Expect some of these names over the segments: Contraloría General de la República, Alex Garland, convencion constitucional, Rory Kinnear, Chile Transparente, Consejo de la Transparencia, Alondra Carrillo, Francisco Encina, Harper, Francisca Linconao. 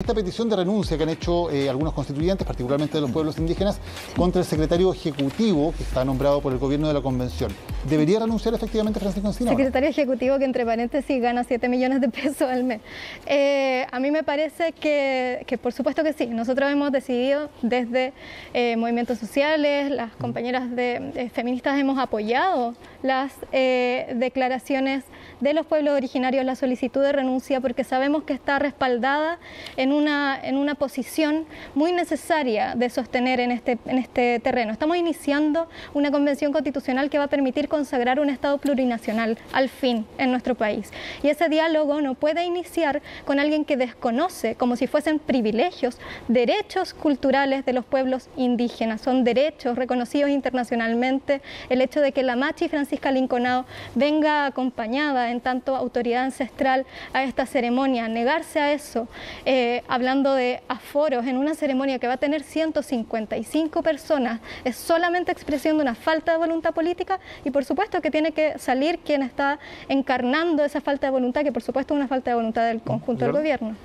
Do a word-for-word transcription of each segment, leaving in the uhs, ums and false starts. Esta petición de renuncia que han hecho eh, algunos constituyentes, particularmente de los pueblos indígenas, contra el secretario ejecutivo que está nombrado por el gobierno de la convención. ¿Debería renunciar efectivamente Francisco Encina? Secretario ejecutivo que, entre paréntesis, gana siete millones de pesos al mes. Eh, a mí me parece que, que, por supuesto que sí. Nosotros hemos decidido desde eh, movimientos sociales, las compañeras de, eh, feministas hemos apoyado las eh, declaraciones de los pueblos originarios, la solicitud de renuncia, porque sabemos que está respaldada en En una, en una posición muy necesaria de sostener en este, en este terreno. Estamos iniciando una convención constitucional que va a permitir consagrar un Estado plurinacional, al fin, en nuestro país. Y ese diálogo no puede iniciar con alguien que desconoce, como si fuesen privilegios, derechos culturales de los pueblos indígenas. Son derechos reconocidos internacionalmente. El hecho de que la machi Francisca Linconao venga acompañada en tanto autoridad ancestral a esta ceremonia, negarse a eso, eh, hablando de aforos en una ceremonia que va a tener ciento cincuenta y cinco personas, es solamente expresión de una falta de voluntad política, y por supuesto que tiene que salir quien está encarnando esa falta de voluntad, que por supuesto es una falta de voluntad del conjunto del gobierno.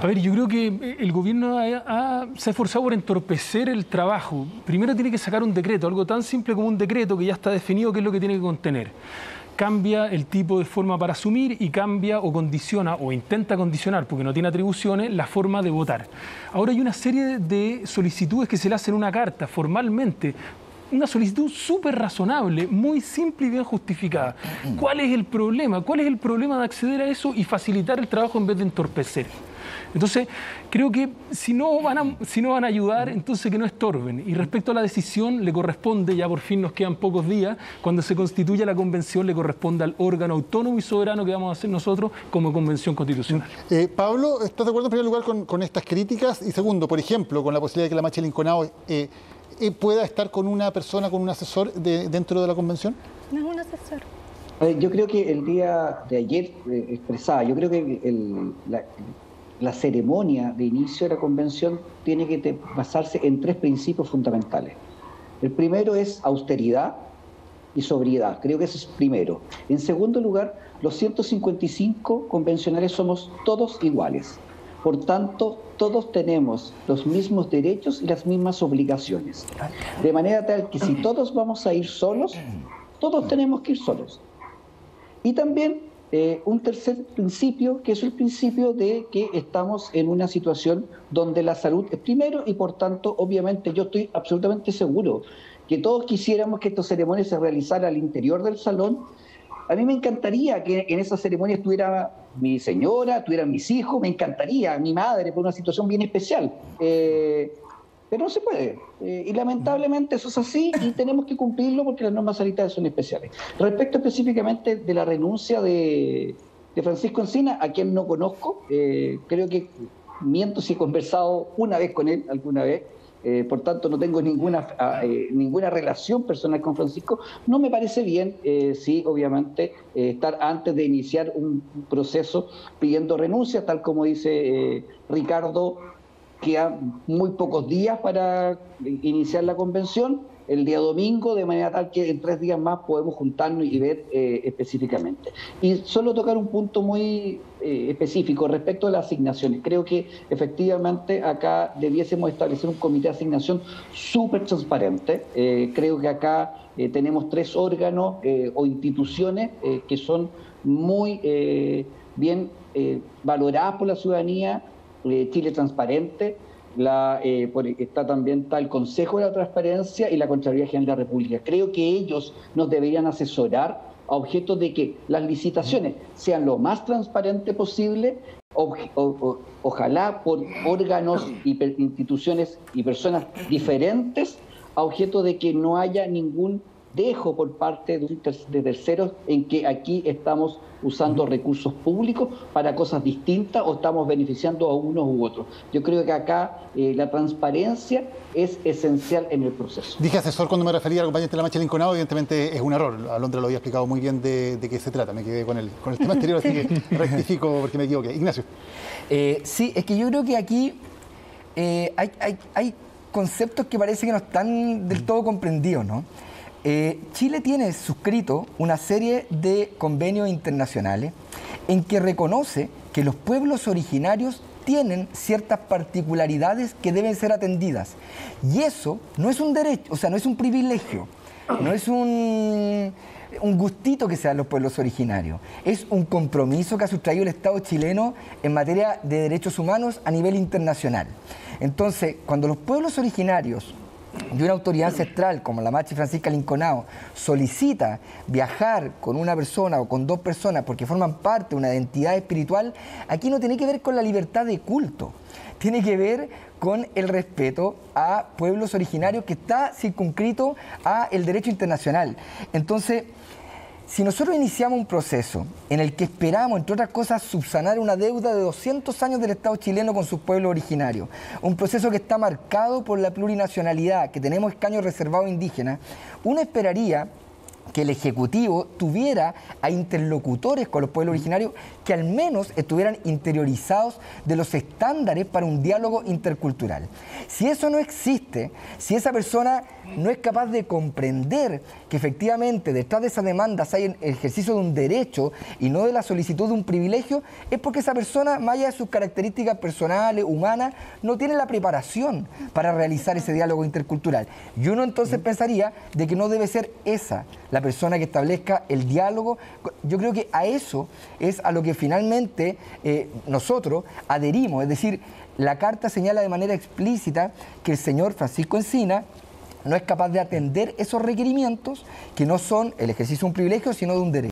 A ver, yo creo que el gobierno ha, ha, se ha esforzado por entorpecer el trabajo. Primero tiene que sacar un decreto, algo tan simple como un decreto que ya está definido qué es lo que tiene que contener. Cambia el tipo de forma para asumir y cambia o condiciona o intenta condicionar, porque no tiene atribuciones, la forma de votar. Ahora hay una serie de solicitudes que se le hacen una carta formalmente. Una solicitud súper razonable, muy simple y bien justificada. ¿Cuál es el problema? ¿Cuál es el problema de acceder a eso y facilitar el trabajo en vez de entorpecer? Entonces, creo que si no van a, si no van a ayudar, entonces que no estorben. Y respecto a la decisión, le corresponde, ya por fin nos quedan pocos días, cuando se constituya la convención, le corresponde al órgano autónomo y soberano que vamos a hacer nosotros como convención constitucional. Eh, Pablo, ¿estás de acuerdo en primer lugar con, con estas críticas? Y segundo, por ejemplo, con la posibilidad de que la machi Linconao Eh, ¿Y pueda estar con una persona, con un asesor de, dentro de la convención? No es un asesor. Eh, yo creo que el día de ayer eh, expresaba, yo creo que el, la, la ceremonia de inicio de la convención tiene que te, basarse en tres principios fundamentales. El primero es austeridad y sobriedad, creo que eso es primero. En segundo lugar, los ciento cincuenta y cinco convencionales somos todos iguales. Por tanto, todos tenemos los mismos derechos y las mismas obligaciones. De manera tal que si todos vamos a ir solos, todos tenemos que ir solos. Y también eh, un tercer principio, que es el principio de que estamos en una situación donde la salud es primero y por tanto, obviamente, yo estoy absolutamente seguro que todos quisiéramos que esta ceremonia se realizara al interior del salón. A mí me encantaría que en esa ceremonia estuviera mi señora, estuvieran mis hijos, me encantaría, mi madre, por una situación bien especial. Eh, pero no se puede. Eh, y lamentablemente eso es así y tenemos que cumplirlo porque las normas sanitarias son especiales. Respecto específicamente de la renuncia de, de Francisco Encina, a quien no conozco, eh, creo que miento si he conversado una vez con él, alguna vez. Eh, por tanto, no tengo ninguna, eh, ninguna relación personal con Francisco. No me parece bien, eh, sí, obviamente, eh, estar antes de iniciar un proceso pidiendo renuncia, tal como dice eh, Ricardo, quedan muy pocos días para iniciar la convención, el día domingo, de manera tal que en tres días más podemos juntarnos y ver eh, específicamente. Y solo tocar un punto muy eh, específico respecto a las asignaciones. Creo que efectivamente acá debiésemos establecer un comité de asignación súper transparente. Eh, creo que acá eh, tenemos tres órganos eh, o instituciones eh, que son muy eh, bien eh, valoradas por la ciudadanía. Eh, Chile Transparente, la, eh, por, está también está el Consejo de la Transparencia y la Contraloría General de la República. Creo que ellos nos deberían asesorar a objeto de que las licitaciones sean lo más transparente posible, o, o, o, ojalá por órganos y per, instituciones y personas diferentes, a objeto de que no haya ningún dejo por parte de, ter de terceros en que aquí estamos usando recursos públicos para cosas distintas o estamos beneficiando a unos u otros. Yo creo que acá eh, la transparencia es esencial en el proceso. Dije asesor cuando me refería al acompañante de la machi Linconao, evidentemente es un error. Alondra lo había explicado muy bien de, de qué se trata. Me quedé con el, con el tema anterior, así que rectifico porque me equivoqué. Ignacio. Eh, sí, es que yo creo que aquí eh, hay, hay, hay conceptos que parece que no están del todo comprendidos, ¿no? Eh, Chile tiene suscrito una serie de convenios internacionales en que reconoce que los pueblos originarios tienen ciertas particularidades que deben ser atendidas. Y eso no es un derecho, o sea, no es un privilegio, no es un, un gustito que sean los pueblos originarios. Es un compromiso que ha sustraído el Estado chileno en materia de derechos humanos a nivel internacional. Entonces, cuando los pueblos originarios y una autoridad ancestral como la machi Francisca Linconao solicita viajar con una persona o con dos personas porque forman parte de una identidad espiritual, aquí no tiene que ver con la libertad de culto, tiene que ver con el respeto a pueblos originarios que está circunscrito a el derecho internacional. Entonces, si nosotros iniciamos un proceso en el que esperamos, entre otras cosas, subsanar una deuda de doscientos años del Estado chileno con sus pueblos originarios, un proceso que está marcado por la plurinacionalidad, que tenemos escaños reservados indígenas, uno esperaría que el Ejecutivo tuviera a interlocutores con los pueblos originarios que al menos estuvieran interiorizados de los estándares para un diálogo intercultural. Si eso no existe, si esa persona no es capaz de comprender que efectivamente detrás de esas demandas hay el ejercicio de un derecho y no de la solicitud de un privilegio, es porque esa persona, más allá de sus características personales, humanas, no tiene la preparación para realizar ese diálogo intercultural. Y uno entonces pensaría de que no debe ser esa la persona que establezca el diálogo. Yo creo que a eso es a lo que finalmente eh, nosotros adherimos. Es decir, la carta señala de manera explícita que el señor Francisco Encina no es capaz de atender esos requerimientos que no son el ejercicio de un privilegio, sino de un derecho.